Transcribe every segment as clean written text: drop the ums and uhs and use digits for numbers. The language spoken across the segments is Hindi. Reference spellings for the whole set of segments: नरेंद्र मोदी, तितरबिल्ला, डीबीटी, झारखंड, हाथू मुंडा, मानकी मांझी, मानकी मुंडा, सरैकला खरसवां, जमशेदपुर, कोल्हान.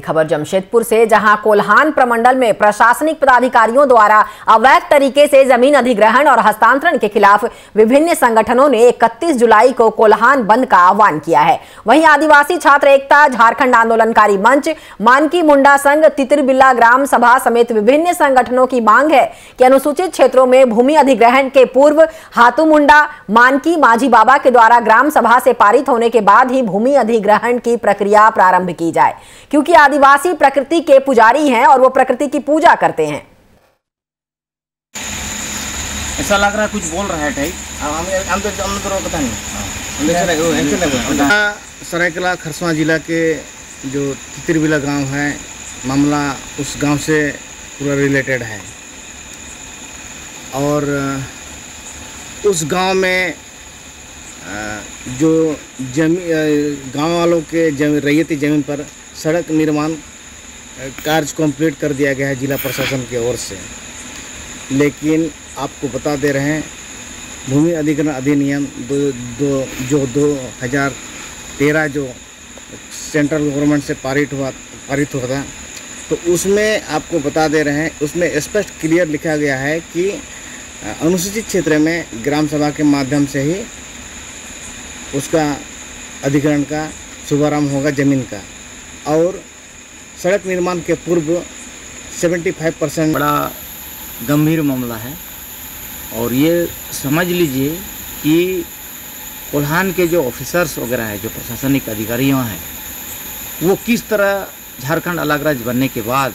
खबर जमशेदपुर से, जहां कोल्हान प्रमंडल में प्रशासनिक पदाधिकारियों द्वारा अवैध तरीके से जमीन अधिग्रहण और हस्तांतरण के खिलाफ विभिन्न संगठनों ने 31 जुलाई को कोल्हान बंद का आह्वान किया है। वहीं आदिवासी छात्र एकता, झारखंड आंदोलनकारी मंच, मानकी मुंडा संघ, तितरबिल्ला ग्राम सभा समेत विभिन्न संगठनों की मांग है कि अनुसूचित क्षेत्रों में भूमि अधिग्रहण के पूर्व हाथू मुंडा मानकी मांझी बाबा के द्वारा ग्राम सभा से पारित होने के बाद ही भूमि अधिग्रहण की प्रक्रिया प्रारंभ की जाए, क्योंकि आदिवासी प्रकृति के पुजारी हैं और वो प्रकृति की पूजा करते हैं। ऐसा लग रहा है कुछ बोल रहा है। सरैकला खरसवां जिला के जो तितरबिल्ला गांव है, मामला उस गांव से पूरा रिलेटेड है और उस गांव में जो गांव वालों के रैयती जमीन पर सड़क निर्माण कार्य कंप्लीट कर दिया गया है जिला प्रशासन की ओर से, लेकिन आपको बता दे रहे हैं भूमि अधिग्रहण अधिनियम 2013 जो सेंट्रल गवर्नमेंट से पारित हुआ था, तो उसमें आपको बता दे रहे हैं, उसमें स्पष्ट क्लियर लिखा गया है कि अनुसूचित क्षेत्र में ग्राम सभा के माध्यम से ही उसका अधिग्रहण का शुभारंभ होगा जमीन का, और सड़क निर्माण के पूर्व 75%। बड़ा गंभीर मामला है और ये समझ लीजिए कि कोल्हान के जो ऑफिसर्स वगैरह हैं, जो प्रशासनिक अधिकारियों हैं, वो किस तरह झारखंड अलग राज्य बनने के बाद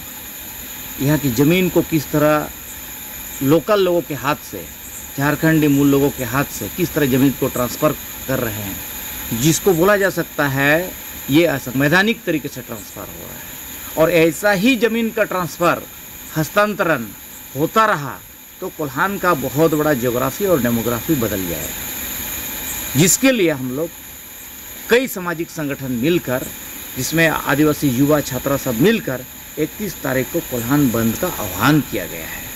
यहाँ की ज़मीन को किस तरह लोकल लोगों के हाथ से, झारखंडी मूल लोगों के हाथ से किस तरह ज़मीन को ट्रांसफ़र कर रहे हैं, जिसको बोला जा सकता है ये असंवैधानिक तरीके से ट्रांसफ़र हो रहा है। और ऐसा ही ज़मीन का ट्रांसफ़र हस्तांतरण होता रहा तो कोल्हान का बहुत बड़ा ज्योग्राफी और डेमोग्राफी बदल जाएगा, जिसके लिए हम लोग कई सामाजिक संगठन मिलकर, जिसमें आदिवासी युवा छात्रा सब मिलकर 31 तारीख को कोल्हान बंद का आह्वान किया गया है।